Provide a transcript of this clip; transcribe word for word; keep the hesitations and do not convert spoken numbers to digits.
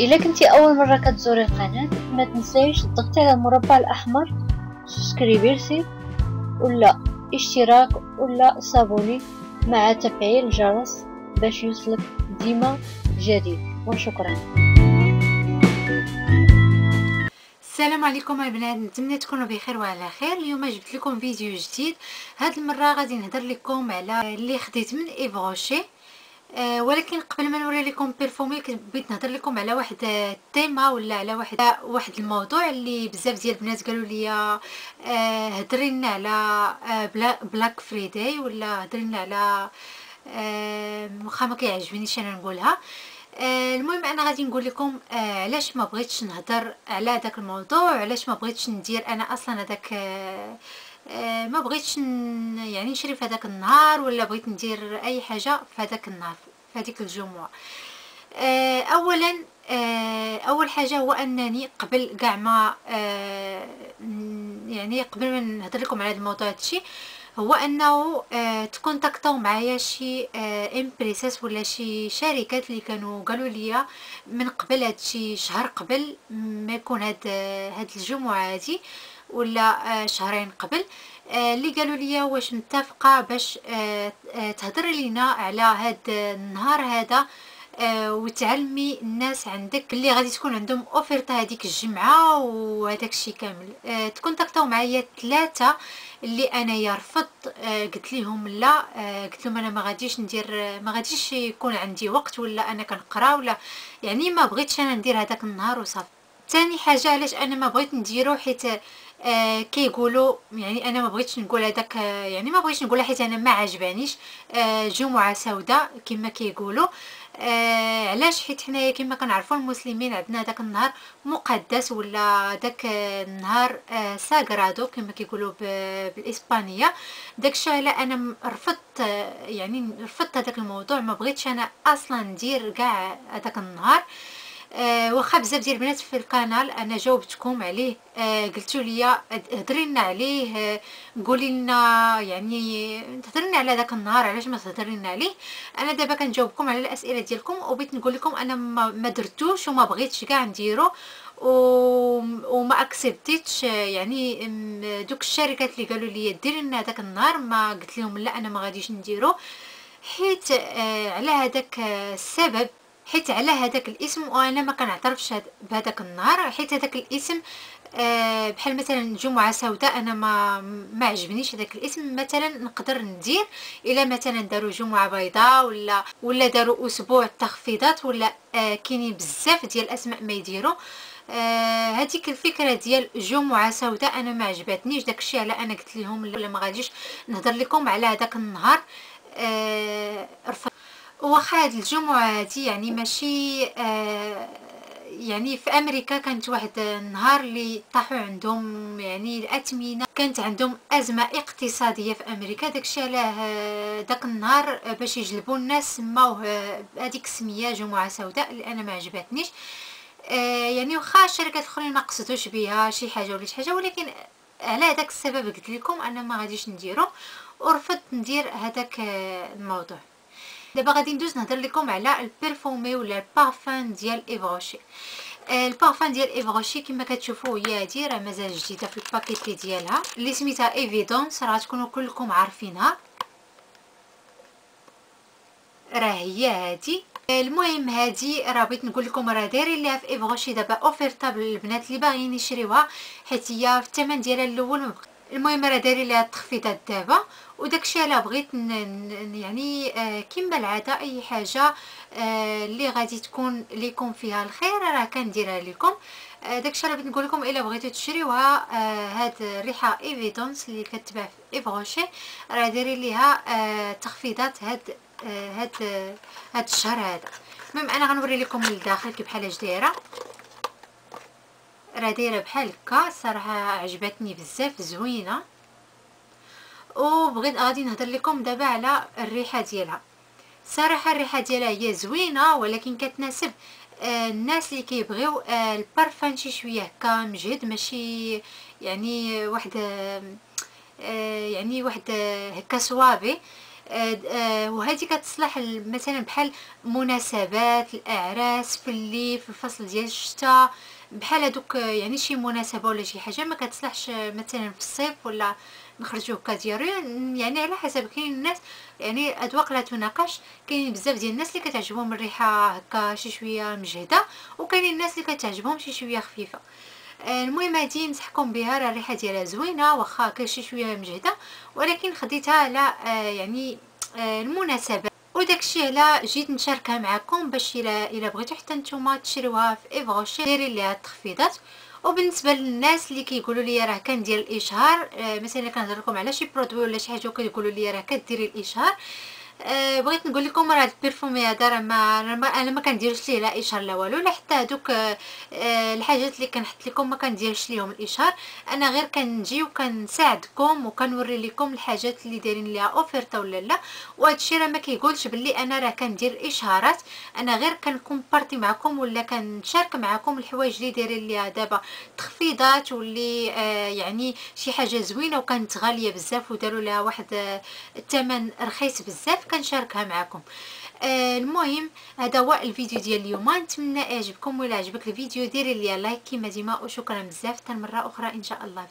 إلا كنتي أول مرة كتزوري القناة ما تنسايش تضغطي على المربع الأحمر سبسكريبيرتي ولا اشتراك ولا صابوني مع تفعيل الجرس باش يوصلك ديما جديد، وشكرا. السلام عليكم البنات، نتمنى تكونوا بخير وعلى خير. اليوم جبت لكم فيديو جديد. هاد المره غادي نهضر لكم على اللي خديت من إيف روشي، أه ولكن قبل ما نوري لكم بيرفومي بغيت نهضر لكم على واحد التيمه ولا على واحد واحد الموضوع اللي بزاف ديال البنات قالوا لي أه هضري لنا على أه بلاك فريداي ولا هضري لنا على أه واخا ما كيعجبنيش انا نقولها. المهم انا غادي نقول لكم علاش ما بغيتش نهضر على هذاك الموضوع، علاش ما بغيتش ندير انا اصلا هذاك، ما بغيتش يعني نشري في هذاك النهار ولا بغيت ندير اي حاجه في هذاك النهار في هذيك الجمعه. اولا اول حاجه هو انني قبل كاع ما يعني قبل ما نهضر لكم على هذا الموضوع هادشي هو انه آه تكونتاكطاو معايا شي آه امبريساس ولا شي شركات اللي كانوا قالوا لي من قبل هادشي شهر قبل ما يكون هاد هاد الجمعه هادي ولا آه شهرين قبل، آه اللي قالوا لي واش متفقه باش آه تهضر لينا على هاد النهار هذا آه وتعلمي الناس عندك اللي غادي تكون عندهم اوفرتا هذيك الجمعه وهداك الشيء كامل. آه تكونتاكطاو معايا ثلاثه اللي انايا رفضت، آه قلت لهم لا، آه قلت لهم انا ما غاديش ندير، ما غاديش يكون عندي وقت ولا انا كنقرا ولا يعني ما بغيتش انا ندير هذاك النهار وصافي. ثاني حاجه علاش انا ما بغيت نديرو حيت آه كيقولوا يعني انا ما بغيتش نقول هذاك، آه يعني ما بغيتش نقولها حيت انا ما عجبانيش آه جمعه سوداء كما كيقولوا. آه علاش؟ حيت حنايا كما كنعرفوا المسلمين عندنا داك النهار مقدس ولا داك النهار آه ساغرادو كما كيقولوا بالاسبانيه. داكشي على انا رفضت، آه يعني رفضت هذاك الموضوع، ما بغيتش انا اصلا ندير كاع هذاك النهار. آه واخا بزاف ديال البنات في القناه انا جاوبتكم عليه، آه قلتوا لي هضري لنا عليه، آه قولي لنا يعني تهضري لنا على داك النهار علاش ما تهضري لنا عليه. انا دابا كنجاوبكم على الاسئله ديالكم وبغيت نقول لكم انا ما درتوش وما بغيتش كاع نديرو وما اكسبتيتش يعني دوك الشركات اللي قالوا لي ديري لنا داك النهار، ما قلت لهم لا انا ما غاديش نديرو حيت آه على هذاك السبب، حيت على هذاك الاسم وانا ما كنعترفش بهذاك النهار حيت هذاك الاسم أه بحال مثلا جمعه سوداء انا ما ما عجبنيش هذاك الاسم. مثلا نقدر ندير الى مثلا داروا جمعه بيضاء ولا ولا داروا اسبوع التخفيضات ولا أه كاينين بزاف ديال الاسماء ما يديروا هذيك أه الفكره ديال جمعه سوداء انا ما عجبتنيش. داكشي على انا قلت لهم ولا ما غاديش نهضر لكم على هذاك النهار. أه واخا هاد الجمعه هادي يعني ماشي آه يعني في امريكا كانت واحد النهار اللي طاحوا عندهم يعني الاثمنه، كانت عندهم ازمه اقتصاديه في امريكا. داكشي علاه داك النهار باش يجلبوا الناس سماوه هذيك السميه جمعه سوداء اللي انا ما عجبتنيش. آه يعني واخا شركات اخرين ما قصدوش بها شي حاجه ولا شي حاجه، ولكن على هذاك السبب قلت لكم انا ما غاديش نديرو ورفضت ندير هذاك الموضوع. دابا غادي ندوز نهضر لكم على البيرفومي ولا البارفان ديال إيف روشي. البارفان ديال إيف روشي كما كتشوفوا هي هادي راه مازال جديده في الباكيتي ديالها اللي سميتها ايفيدونس، راه تكونوا كلكم عارفينها، راه هي هادي. المهم هادي راه بغيت نقول لكم راه دايرين ليها في إيف روشي دابا اوفرتا للبنات اللي باغيين يشريوها حيت هي في الثمن ديالها الاول مبقى. المهم راه دايرين ليها التخفيضات دابا وداكشي على بغيت يعني آه كما العاده اي حاجه آه اللي غادي تكون ليكم فيها الخير راه كنديرها لكم. آه داكشي راه بغيت نقول لكم الا بغيتو تشريوها آه هاد الريحه ايفيدونس اللي كتباع في إيف روشي راه دايرين ليها آه تخفيضات هاد آه هاد آه هاد الشهر هذا. المهم انا غنوري لكم من الداخل كي بحال اش دايره، راه دايره بحال هكا. صراحه عجبتني بزاف، زوينه، وبغيت غادي نهضر لكم دابا على الريحه ديالها. صراحه الريحه ديالها هي زوينه ولكن كتناسب آه الناس اللي كيبغيو آه البارفان شي شويه هكا مجهد، ماشي يعني واحد آه يعني واحد هكا آه سوابي. وهذه كتصلح مثلا بحال مناسبات الاعراس في الليل في الفصل ديال الشتاء، بحال هذوك يعني شي مناسبه ولا شي حاجه ما كتصلحش مثلا في الصيف ولا نخرجوه كديرو، يعني على حسب. كاين الناس يعني اذواق لا تناقش، كاين بزاف ديال الناس اللي كتعجبهم الريحه هكا شي شويه مجهده، وكاين الناس اللي كتعجبهم شي شويه خفيفه. المهم هادي نصحكم بها، راه الريحه ديالها زوينه واخا كشي شويه مجهده، ولكن خديتها على يعني المناسبه. وداكشي على جيت نشاركها معكم، باش الا الا بغيتو حتى نتوما تشريوها في إيف روشير ديري ليها التخفيضات. وبالنسبه للناس اللي كيقولوا لي راه كندير الاشهار، مثلا كنهضر لكم على شي برودوي ولا شي حاجه وكيقولوا لي راه كديري الاشهار، أه بغيت نقول لكم راه البيرفومي هذا راه ما انا ما كنديرش ليه لا اشهار لا والو، لا حتى هذوك أه الحاجات اللي كنحط لكم ما كنديرش ليهم الاشهار. انا غير كنجي وكنساعدكم وكنوري لكم الحاجات اللي دايرين ليها اوفرته ولا لا، وهذا الشيء راه ما كيقولش باللي انا راه كندير اشهارات. انا غير كنكومبارتي معكم ولا كنشارك معكم الحوايج اللي دايرين ليها دابا تخفيضات، واللي أه يعني شي حاجه زوينه وكانت غاليه بزاف وداروا لها واحد الثمن رخيص بزاف، كنشاركها معكم. آه المهم هذا هو الفيديو ديال اليوم، نتمنى يعجبكم. ولا عجبك الفيديو ديري ليا لايك كيما ديما، وشكرا بزاف حتى مره اخرى ان شاء الله.